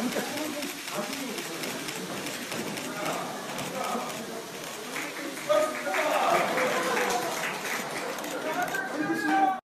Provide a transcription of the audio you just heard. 함께.